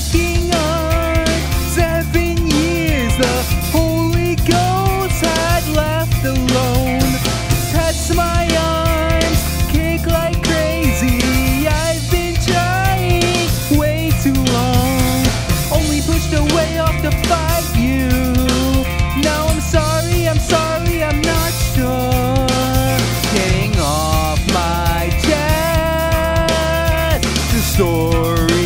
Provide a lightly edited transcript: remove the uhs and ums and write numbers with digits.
taking on 7 years. The Holy Ghost had left alone. Touch my arms, kick like crazy. I've been trying way too long, only pushed away off to fight you. Now I'm sorry, I'm not sure. Getting off my chest, the story.